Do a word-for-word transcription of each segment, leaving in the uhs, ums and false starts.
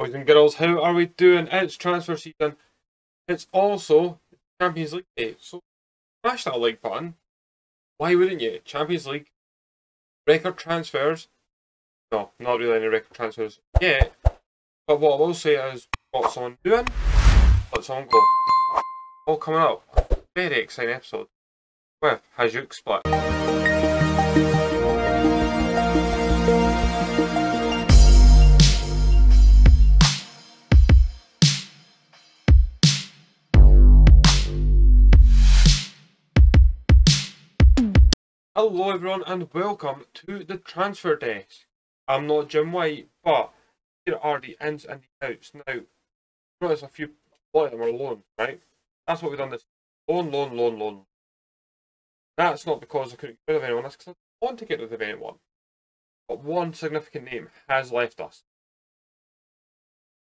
Boys and girls, how are we doing? It's transfer season. It's also Champions League day. So smash that like button. Why wouldn't you? Champions League. Record transfers. No, not really any record transfers yet. But what I will say is what's on doing. Let's on go. All coming up. A very exciting episode with Hajduk Split. Hello everyone and welcome to the transfer desk. I'm not Jim White, but here are the ins and the outs. Now, notice a few, a lot of them are loans, right? That's what we've done this loan, loan, loan, loan. That's not because I couldn't get rid of anyone, that's because I want to get rid of anyone. But one significant name has left us.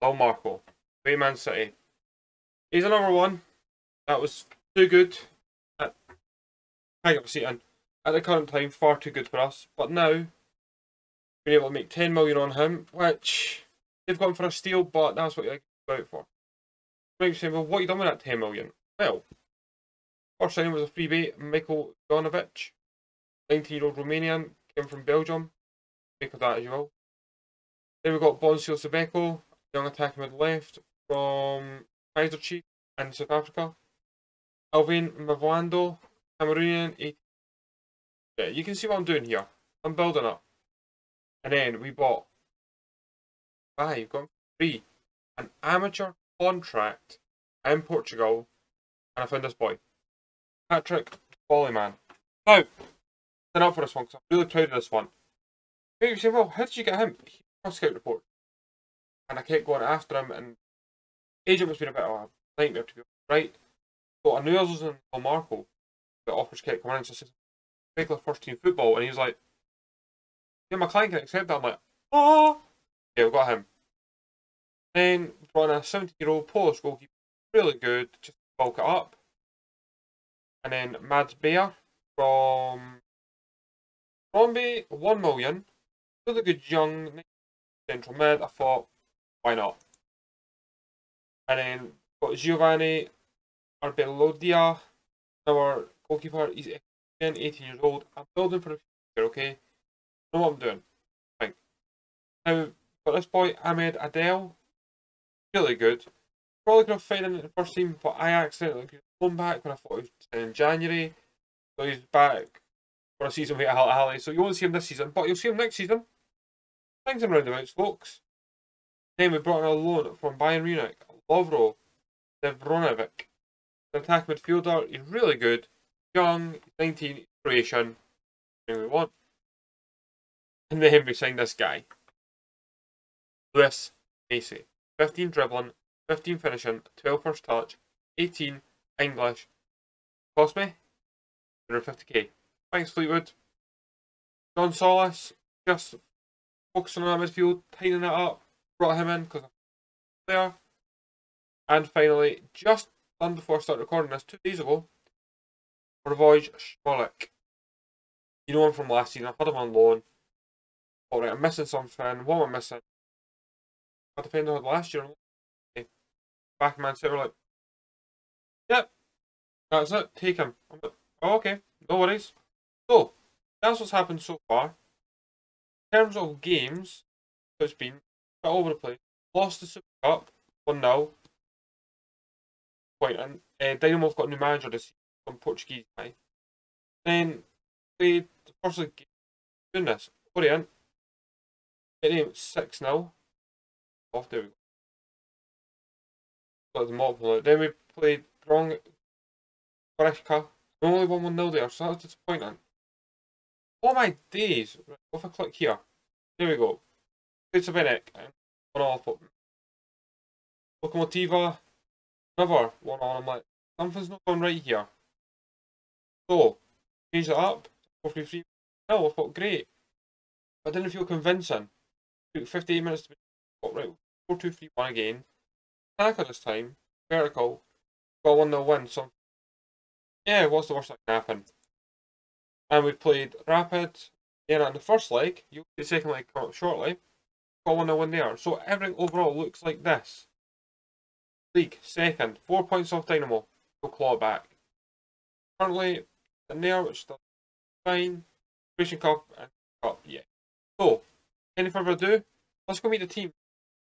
Del Marco, Man City. He's another one. That was too good. That, hang up a seat in. At the current time, far too good for us. But now, we're able to make ten million on him, which they've gone for a steal, but that's what you're out for. You might be saying, well, what have you done with that ten million? Well, first signing was a freebie, Michael Donovich, nineteen year old Romanian, came from Belgium. Make of that as you will. Then we've got Bonsio Sebeco, young attacking mid left from Kaiser Chief in South Africa. Alvin Mavwando, Cameroonian, eighteen. Yeah, you can see what I'm doing here. I'm building up. And then we bought five, got three, an amateur contract in Portugal, and I found this boy, Patrick Bollyman. Now, stand up for this one because I'm really proud of this one. Maybe you say, well, how did you get him? He got a scout report, and I kept going after him. And agent was being a bit of a nightmare to be right. So I knew I was in Del Marco, but offers kept coming in. So I said, regular first team football, and he's like, yeah, my client can accept that. I'm like, oh, yeah, we got him. Then brought in a seventy year old Polish goalkeeper, really good, just bulk it up. And then Mads Bear from Romby, one million, really good young central mid. I thought, why not? And then got Giovanni Arboleda, our goalkeeper, he's eighteen years old. I'm building for the future, okay? I know what I'm doing. Right. Now, for this boy, Ahmed Adele, really good. Probably could have fit in the first team, but I accidentally come back when I thought he was in January. So he's back for a season without Al Ahly. So you won't see him this season, but you'll see him next season. Things in roundabouts, folks. Then we brought in a loan from Bayern Munich, Lovro Zivronovic. An attack midfielder, he's really good. Young, nineteen, Croatian, we want. And then we signed this guy, Luis Macy, fifteen dribbling, fifteen finishing, twelve first touch, eighteen English. Cost me one hundred fifty K. Thanks, Fleetwood. John Solis, just focusing on that midfield, tightening it up, brought him in because I'm there. And finally, just done before I started recording this two days ago, Vušković, Smolik. You know him from last season. I had him on loan. Alright, I'm missing something. What am I missing? I depended on last year. Back man said, we're like, yep, that's it. Take him. I'm like, oh, okay, no worries. So that's what's happened so far. In terms of games, it's been a bit over the place. Lost the Super Cup one nil. Quite, and uh, Dinamo's got a new manager this season. Portuguese guy. Then played the first league game doing this. Orient. It named six nil. Off there we go. Got the mob now. Then we played wrong Rijeka. We only won one nil there, so that was disappointing. Oh my days. Right, if I click here. There we go. Played Sabenek and one all put. Lokomotiva, another one on. I'm like, something's not going right here. So, change that up, four three three, no, I thought great, but I didn't feel convincing. It took fifty-eight minutes to be, oh, right, four two three one again, attacker this time, vertical, got one nil win, so, yeah, what's the worst that can happen? And we played Rapid, yeah, in the first leg, you'll see the second leg come up shortly, four one there. So every overall looks like this. League second, four points off Dinamo. We'll claw back. Currently, the Nair, which is still fine. Creation Cup and Cup, yeah. So, any further ado, let's go meet the team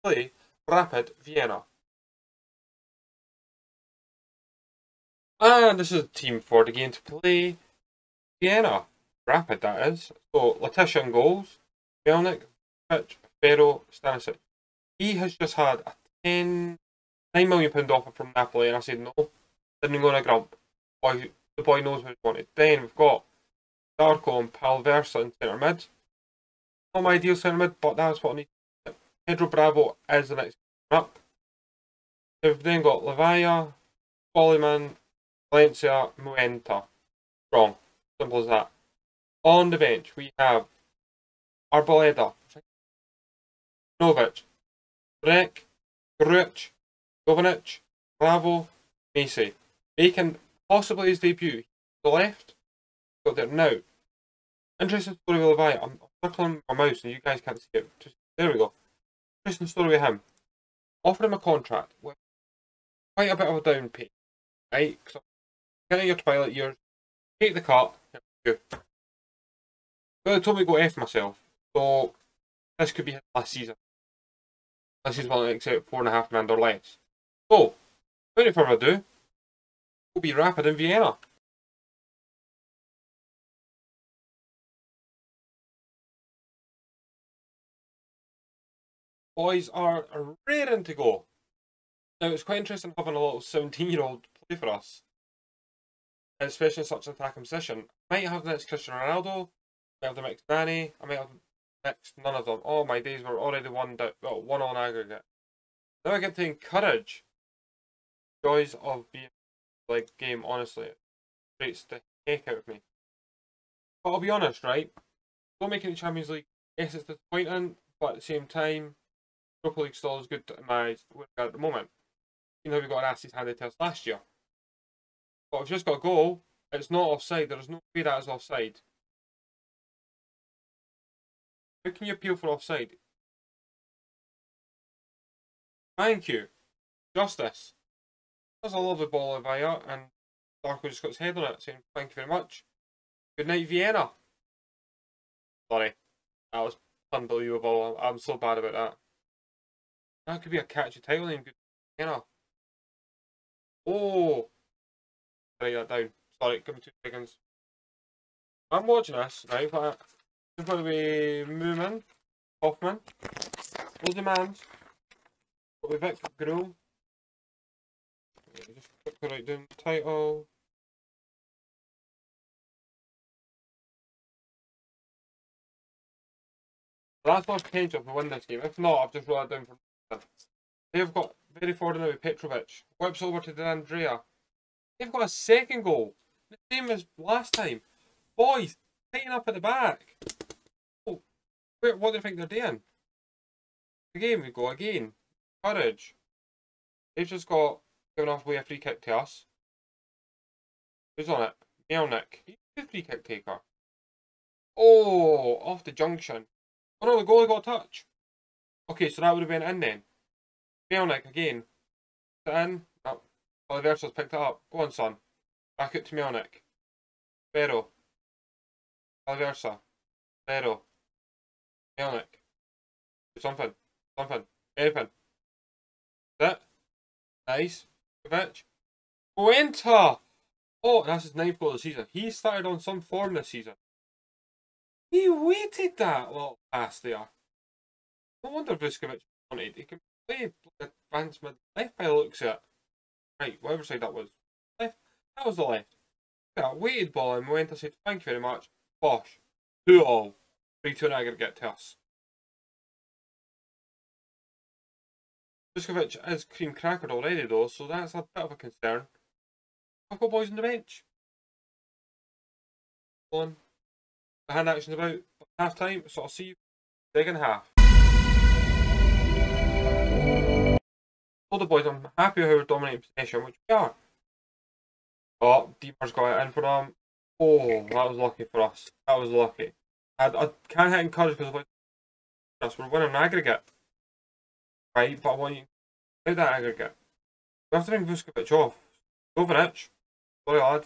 play Rapid Vienna. And this is the team for the game to play. Vienna. Rapid, that is. So, Letitia in goals. Melnyk, Pitch, Fero, Stanich. He has just had a ten, nine million pound offer from Napoli, and I said no. Didn't go on a grump. Boy, the boy knows what he wanted. Then we've got Darko and Palaversa in centre mid. Not my ideal centre mid, but that's what I need. Pedro Bravo is the next up. We've then got Livaja, Bollyman, Valencia, Moenta. Strong. Simple as that. On the bench, we have Arboleda, Novic, Breck, Gruch, Jovanic, Bravo, Macy. Making possibly his debut. The left, got there now. Interesting story with Livaja. I'm circling my mouse and you guys can't see it. Just, there we go. Interesting story with him. Offered him a contract with quite a bit of a down pay. Right? So, get out your twilight years, take the cut, and go. Well, they told me to go F myself, so this could be his last season. This is one except four and a half grand or less. So, without further ado, we'll be Rapid in Vienna. Boys are raring to go. Now, it's quite interesting having a little seventeen year old play for us, especially in such an attacking position. I might have the next Cristiano Ronaldo. I might have the next Danny, I might have the next none of them. Oh, my days were already one down, well, one on aggregate. Now I get to encourage the joys of being like game, honestly. It creates the heck out of me. But I'll be honest, right? Don't make it in Champions League. Yes, it's disappointing, but at the same time, Europa League still is good to my at the moment. You know, we got an assist handed to us last year. But we've just got a goal, it's not offside, there's no way that is offside. How can you appeal for offside? Thank you. Justice. That's a lovely ball of Vaya, and Darko just got his head on it, saying thank you very much. Good night, Vienna. Sorry. That was unbelievable. I'm so bad about that. That could be a catchy title name. Good Vienna. Oh. Write that down. Sorry, give me two seconds. I'm watching this, right? But there's going to be Moomin, Hoffman, Old Demands, got to be Vic Gruhl. Just quickly write down the title. That's not potential if we win this game. If not, I've just wrote it down for nothing. They've got very forward now with Petrovic. Whips over to D'Andrea. They've got a second goal. The same as last time. Boys, tighten up at the back. What do you think they're doing? Again, we go again. Courage. They've just got given off way a free kick to us. Who's on it? Melnyk. He's the free kick taker. Oh, off the junction. Oh no, the goalie got a touch. Okay, so that would have been in then. Melnyk again. Is it in? No. Oh, the Versa's picked it up. Go on, son. Back out to Melnyk. Fero. Palaversa. Fero. Melnyk. Do something. Something. Anything. That. Nice. Vušković. Moenta! Oh, and that's his ninth goal of the season. He started on some form this season. He waited that little pass there. No wonder Vušković wanted. He can play advanced mid left by the looks at it. Right, whatever side that was. Left. That was the left. That weighted ball and Moenta said, thank you very much. Bosh. Do it all. three two and aggregate to us. Vušković is cream crackered already though, so that's a bit of a concern. I've got boys on the bench. On. The hand action's about half time, so I'll see you second half. All the boys, I'm happy with how we're dominating possession, which we are. Oh, Deeper's got it in for them. Oh, that was lucky for us. That was lucky. I, I can't hit encourage because we're winning an aggregate. five, but I want you to play that aggregate. We have to bring Vušković off. Zovanic. Sorry, lad.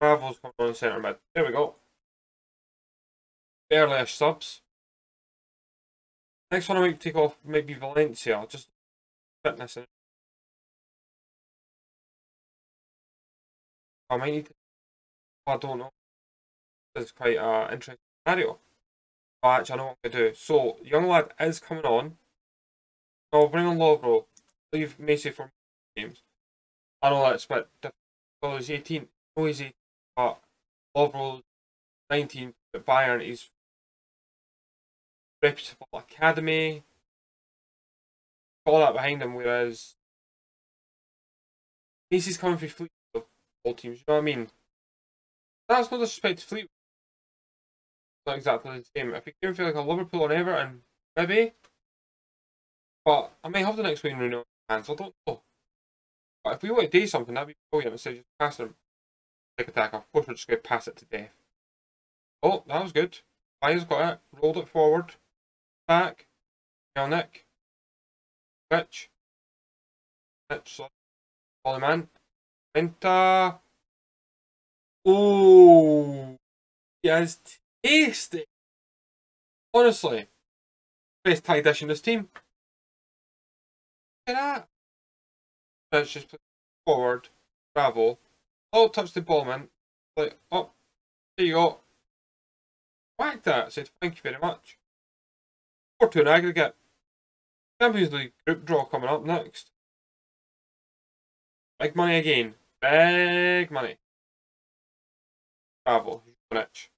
Travels coming on centre mid. There we go. Barely-ish subs. Next one I might take off might be Valencia. Just fitness in. I might need to. I don't know. This is quite an interesting scenario. But actually, I know what I'm going to do. So, young lad is coming on. I'll bring on Lovro. Leave Messi for games. I know that's a bit different. Well, he's eighteen. No, he's eighteen. But Lovro's nineteen. But Bayern is reputable academy. All that behind him, whereas Messi's coming for Fleetwood of all teams. You know what I mean? That's no disrespect to Fleetwood. It's not exactly the same. If he came for like a Liverpool or Everton, maybe. But I might have the next win Rooney on my hands. I don't know. But if we want to do something, that'd be brilliant. Instead of just passing him like attacker. Of course, we're just going to pass it to death. Oh, that was good. Bayern's got it. Rolled it forward. Back. Melnyk. Rich. Rich. Bollyman. Winter. Oh, he is tasty. Honestly, best Thai dish in this team. Look at that. Let's just play forward. Bravo. Oh, touch the ball, man. Like, oh, there you go. Whacked that. Said, thank you very much. four two in aggregate. Champions League group draw coming up next. Big money again. Big money. Bravo. Jovanic.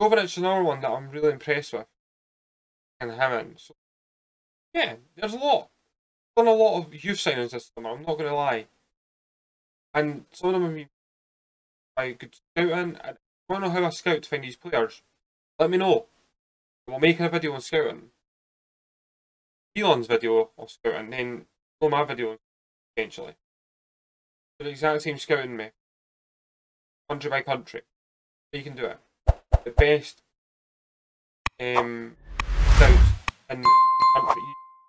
Jovanic is another one that I'm really impressed with. And him in. So, yeah, there's a lot. Done a lot of youth signings this summer, I'm not going to lie. And some of them have been by good scouting. I don't know how I scout to find these players. Let me know. We'll make a video on scouting. Elon's video of scouting, then no my video, potentially. But the exact same scouting me. Country by country. So you can do it. The best um, scouts in the country.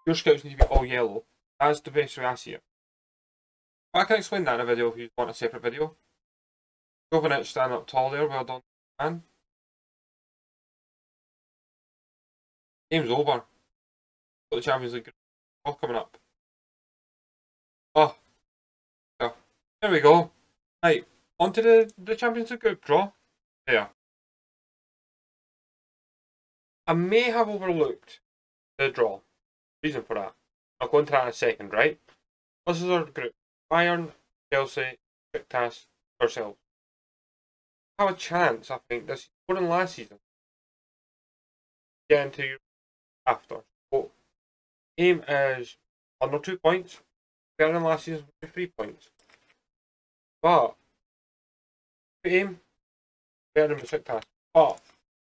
Your scouts need to be all yellow. That's the best way I see it. But I can explain that in a video if you want a separate video. Jovanic stand up tall there, well done, man. Game's over. Got the Champions League all coming up. Oh. Yeah. There we go. Right, on to the, the Champions League group draw. There. I may have overlooked the draw. Reason for that. I'll go into that in a second, right? This is our group. Bayern, Chelsea, Besiktas, ourselves. Have a chance, I think, this more than last season. Get into after. So, aim is under two points. Better than last season, three points. But, if you aim, better than Besiktas. But,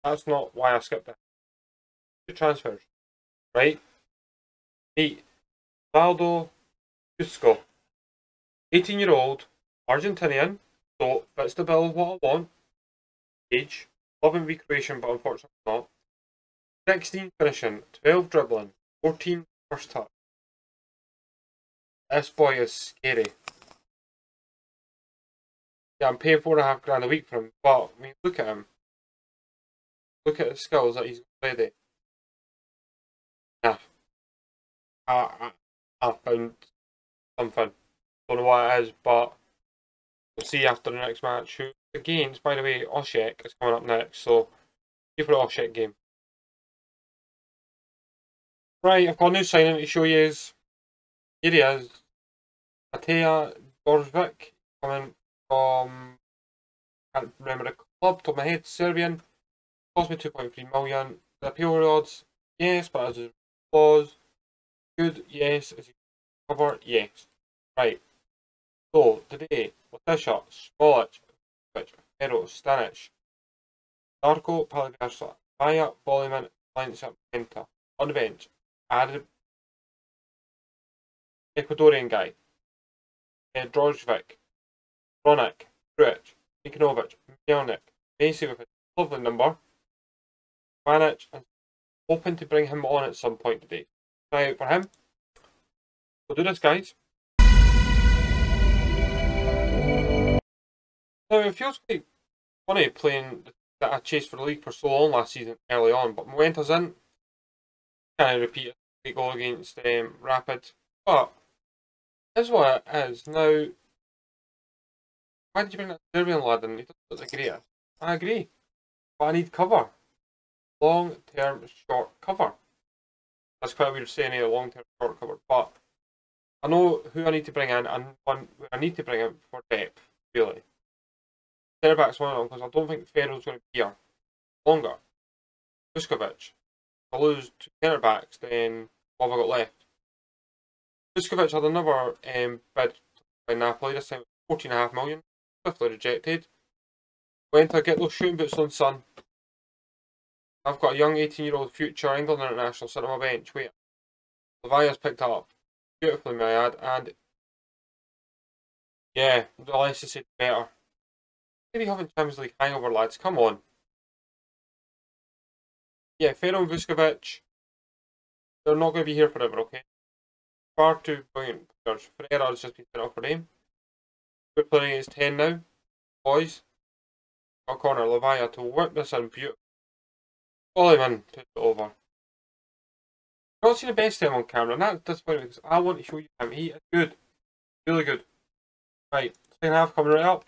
that's not why I skipped it. Two transfers, right? eight. Ronaldo Cusco, eighteen year old, Argentinian, so fits the bill of what I want. Age, loving recreation but unfortunately not. sixteen finishing, twelve dribbling, fourteen first touch. This boy is scary. Yeah, I'm paying four and a half grand a week for him, but I mean, look at him. Look at the skills that he's got already. Nah. I, I, I found something. Don't know what it is, but we'll see after the next match. Who against, by the way, Osijek is coming up next, so see for the Osijek game. Right, I've got a new signing to show you. Here he is, Mateja Dorjvic, coming from, I can't remember the club, top of my head, Serbian. Cost me two point three million. The appeal odds, yes, but as it was. Good, yes. Is he cover? Yes. Right. So, today, Latisha, Smolich, Fero, Stanich, Darko, Palaversa, Rijeka, Bollyman, Valencia, Moenta. On the bench, Arab, Ecuadorian guy, eh, Drojevic, Ronick, Grujic, Nikanovic, Melnyk, Macy with a lovely number, Vanic, and hoping to bring him on at some point today. out for him. We'll do this, guys. Now, it feels quite funny playing that I chased for the league for so long last season, early on, but Moenta's in. Can't repeat a great goal against um, Rapid, but that's what it is. Now, why did you bring that Serbian lad in? He doesn't look the greatest. I agree, but I need cover. Long-term, short cover. That's quite weird saying a long-term, short cover, but I know who I need to bring in and one I need to bring in for depth, really. Centre back's one of them, because I don't think Fero's going to be here longer. Vušković. If I lose two centre backs, then what have I got left? Vušković had another um, bid by Napoli, this time fourteen point five million, swiftly rejected. Winter, get those shooting boots on, son. I've got a young eighteen year old future England international sitting on my bench. Wait. Livaja's picked up beautifully, may I add, and yeah, the Valencia said better. Maybe having Champions League hangover, lads, come on. Yeah, Fero and Vušković, they're not going to be here forever, okay? Far too brilliant players. Ferreira's just been sent off for name. We're playing against ten now. Boys. Got corner, Livaja to whip this in beautiful. Bollyman took it over. I've not seen the best of him on camera, and that's disappointing because I want to show you him. He is good. Really good. Right, second half coming right up.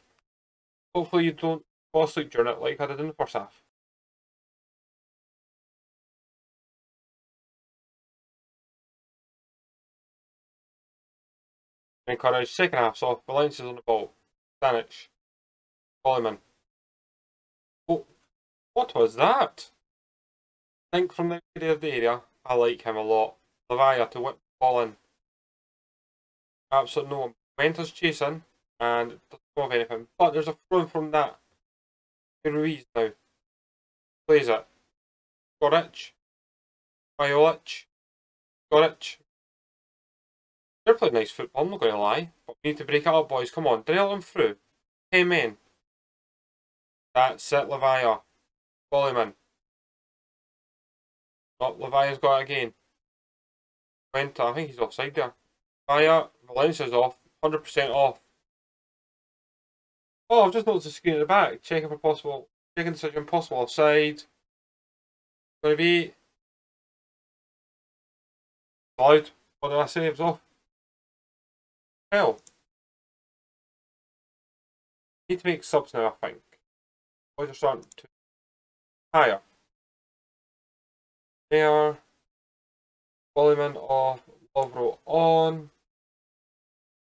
Hopefully you don't fall asleep during it like I did in the first half. Encourage second half's off. Valencia's on the ball. Stanich. Bollyman. Oh, what was that? I think from the area of the area, I like him a lot. Livaja to whip the ball in. Absolutely no one. Moenta's chasing and doesn't come of anything. But there's a throw from that. Ruiz now. Plays it. Goric. Violic. Goric. They're playing nice football, I'm not going to lie. But we need to break it up, boys. Come on, drill them through. Hey, men. That's it, Livaja. Bollyman. Oh, Livaja's got it again. Winter, I think he's offside there. Livaja, Valencia's off, one hundred percent off. Oh, I've just noticed the screen at the back, checking for possible, checking the decision, possible offside. Going to be... Loud. What did I say? It was off. Hell. Need to make subs now, I think. Boys are starting to... Higher. There, Bollyman off, Lovro on.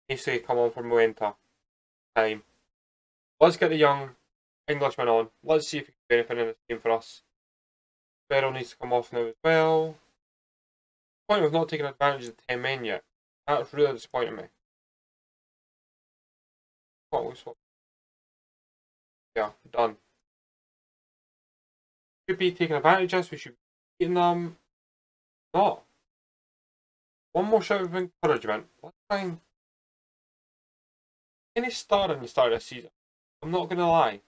Needs to come on for Moenta. Time. Let's get the young Englishman on. Let's see if he can do anything in this game for us. Fero needs to come off now as well. Point of not taking advantage of the ten men yet. That's really disappointing me. What we swap? Yeah, done. Should be taking advantage of us. We should. Them um, not one more shout of encouragement. Let's try and any star in the start of the season. I'm not gonna lie.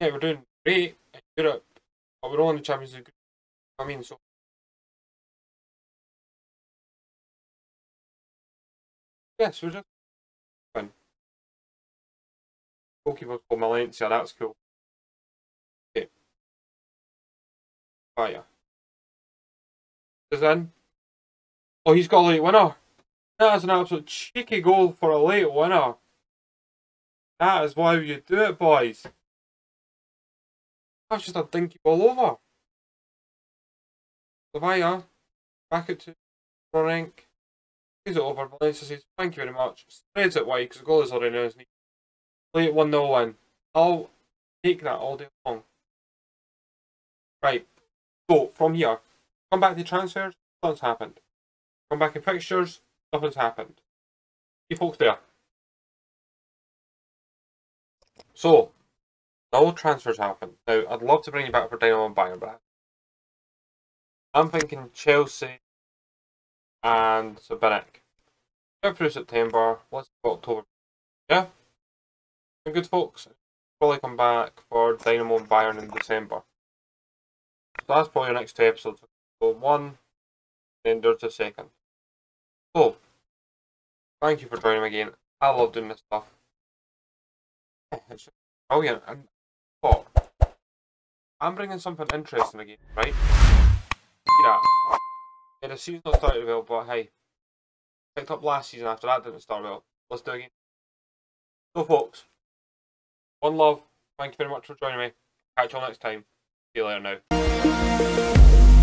Yeah, we're doing great in Europe, but we're all in the Champions League. I mean, so yes, we're just fun. Goalkeeper's called Valencia. That's cool. Okay. Oh yeah. Is in. Oh, he's got a late winner. That is an absolute cheeky goal for a late winner. That is why you do it, boys. That's just a dinky ball over. Livaja, back it to Orient. He's over. Valencia says, thank you very much. Spreads it wide because the goal is already in his knee. Late one nil win. I'll take that all day long. Right. So, from here. Come back to transfers, nothing's happened. Come back in fixtures, nothing's happened. See folks there. So, no transfers happened. Now, I'd love to bring you back for Dinamo and Bayern, but I'm thinking Chelsea and Sebeco. Get through September, let's go October. Yeah? Some good folks. Probably come back for Dinamo and Bayern in December. So that's probably your next two episodes. One in just a second. So, thank you for joining me again. I love doing this stuff. It's brilliant. And, oh, I'm bringing something interesting again, right? Yeah. Yeah, the season's not started well, but hey. Picked up last season after that didn't start well. Let's do it again. So, folks, one love. Thank you very much for joining me. Catch you all next time. See you later now.